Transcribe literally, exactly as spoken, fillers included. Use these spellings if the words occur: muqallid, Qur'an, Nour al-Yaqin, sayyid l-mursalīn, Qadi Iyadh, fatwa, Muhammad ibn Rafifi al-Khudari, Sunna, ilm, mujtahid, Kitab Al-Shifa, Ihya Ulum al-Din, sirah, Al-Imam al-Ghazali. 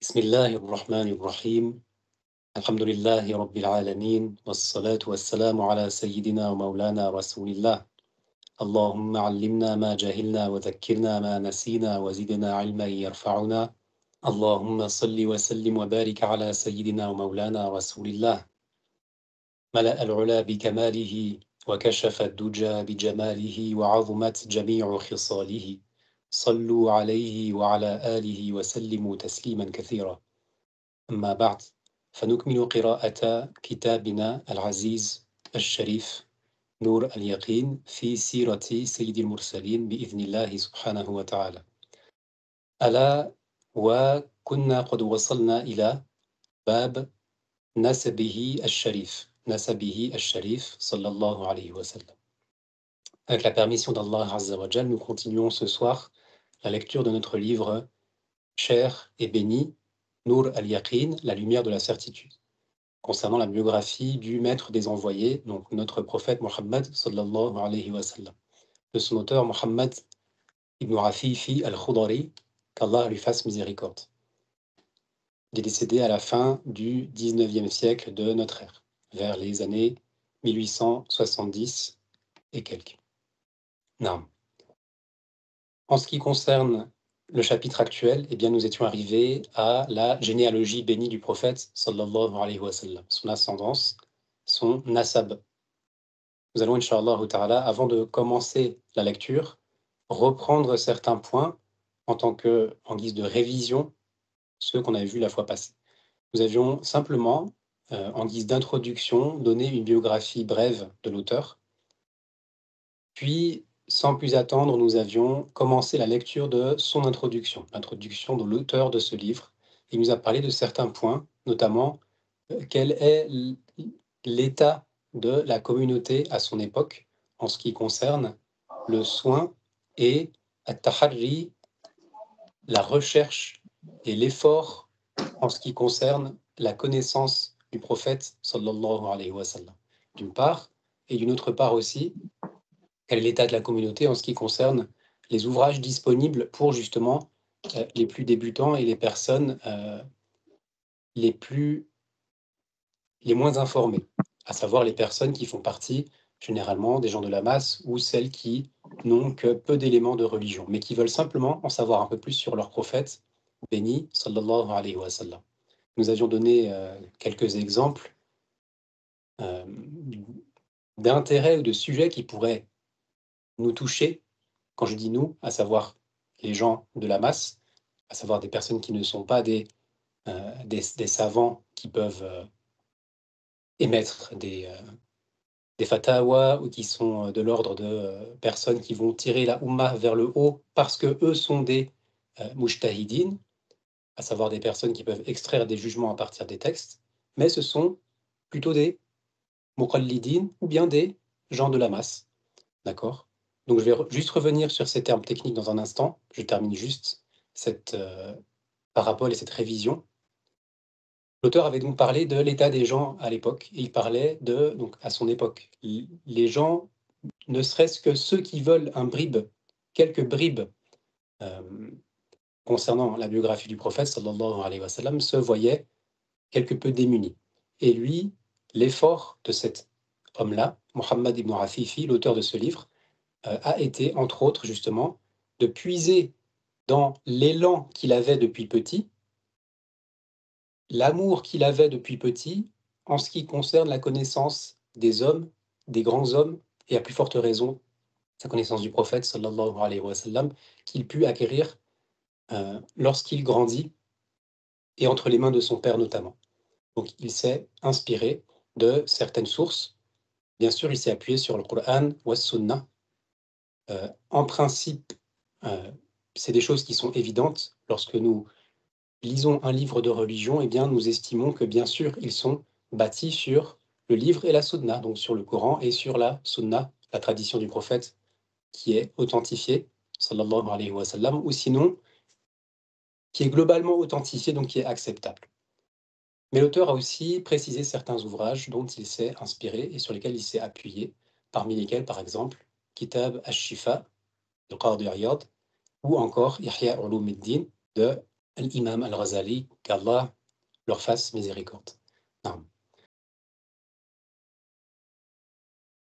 بسم الله الرحمن الرحيم الحمد لله رب العالمين والصلاة والسلام على سيدنا ومولانا رسول الله اللهم علمنا ما جهلنا وذكرنا ما نسينا وزدنا علما يرفعنا اللهم صل وسلم وبارك على سيدنا ومولانا رسول الله ملأ العلا بكماله وكشف الدجى بجماله وعظمت جميع خصاله صلوا عليه وعلى آله وسلموا تسليما كثيرا أما بعد فنكمل قراءة كتابنا العزيز الشريف نور اليقين في سيرة سيد المرسلين بإذن الله سبحانه وتعالى. ألا وكنا قد وصلنا إلى باب نسبه الشريف نسبه الشريف صلى الله عليه وسلم. Avec la permission d'Allah Azza wa Jal, nous continuons ce soir la lecture de notre livre cher et béni, Nour al-Yaqin, la lumière de la certitude, concernant la biographie du maître des envoyés, donc notre prophète Muhammad sallallahu alayhi wa sallam, de son auteur Muhammad ibn Rafifi al-Khudari, qu'Allah lui fasse miséricorde. Il est décédé à la fin du dix-neuvième siècle de notre ère, vers les années mille huit cent soixante-dix et quelques. Non. En ce qui concerne le chapitre actuel, eh bien, nous étions arrivés à la généalogie bénie du prophète, sallallahu alayhi wa sallam, son ascendance, son nasab. Nous allons, incha'Allah ta'ala, avant de commencer la lecture, reprendre certains points en tant que, en guise de révision, ceux qu'on avait vus la fois passée. Nous avions simplement, euh, en guise d'introduction, donné une biographie brève de l'auteur, puis sans plus attendre, nous avions commencé la lecture de son introduction, l'introduction de l'auteur de ce livre. Il nous a parlé de certains points, notamment quel est l'état de la communauté à son époque en ce qui concerne le soin et at-tahri, la recherche et l'effort en ce qui concerne la connaissance du prophète sallallahu alayhi wa sallam, d'une part, et d'une autre part aussi, quel est l'état de la communauté en ce qui concerne les ouvrages disponibles pour justement euh, les plus débutants et les personnes euh, les, plus, les moins informées, à savoir les personnes qui font partie généralement des gens de la masse ou celles qui n'ont que peu d'éléments de religion, mais qui veulent simplement en savoir un peu plus sur leur prophète béni, sallallahu alayhi wa sallam. Nous avions donné euh, quelques exemples euh, d'intérêts ou de sujets qui pourraient nous toucher, quand je dis nous, à savoir les gens de la masse, à savoir des personnes qui ne sont pas des, euh, des, des savants qui peuvent euh, émettre des, euh, des fatawas ou qui sont euh, de l'ordre de euh, personnes qui vont tirer la Ummah vers le haut parce qu'eux sont des euh, mujtahidines, à savoir des personnes qui peuvent extraire des jugements à partir des textes, mais ce sont plutôt des muqallidines ou bien des gens de la masse. D'accord ? Donc, je vais juste revenir sur ces termes techniques dans un instant. Je termine juste cette euh, parabole et cette révision. L'auteur avait donc parlé de l'état des gens à l'époque. Il parlait de, donc, à son époque, les gens, ne serait-ce que ceux qui veulent un bribe, quelques bribes euh, concernant la biographie du prophète, sallallahu alayhi wa sallam, se voyaient quelque peu démunis. Et lui, l'effort de cet homme-là, Muhammad ibn Rafifi, l'auteur de ce livre, a été, entre autres, justement, de puiser dans l'élan qu'il avait depuis petit, l'amour qu'il avait depuis petit en ce qui concerne la connaissance des hommes, des grands hommes, et à plus forte raison, sa connaissance du prophète, sallallahu alayhi wa sallam, qu'il put acquérir euh, lorsqu'il grandit, et entre les mains de son père notamment. Donc, il s'est inspiré de certaines sources. Bien sûr, il s'est appuyé sur le Qur'an ou la Sunna. Euh, en principe, euh, c'est des choses qui sont évidentes. Lorsque nous lisons un livre de religion, eh bien, nous estimons que, bien sûr, ils sont bâtis sur le livre et la sunna, donc sur le Coran et sur la sunna, la tradition du prophète qui est authentifiée, sallallahu alayhi wa sallam, ou sinon, qui est globalement authentifiée, donc qui est acceptable. Mais l'auteur a aussi précisé certains ouvrages dont il s'est inspiré et sur lesquels il s'est appuyé, parmi lesquels, par exemple, Kitab Al-Shifa de Qadi Iyadh, ou encore Ihya Ulum al-Din de Al-Imam al-Ghazali, qu'Allah leur fasse miséricorde. Non.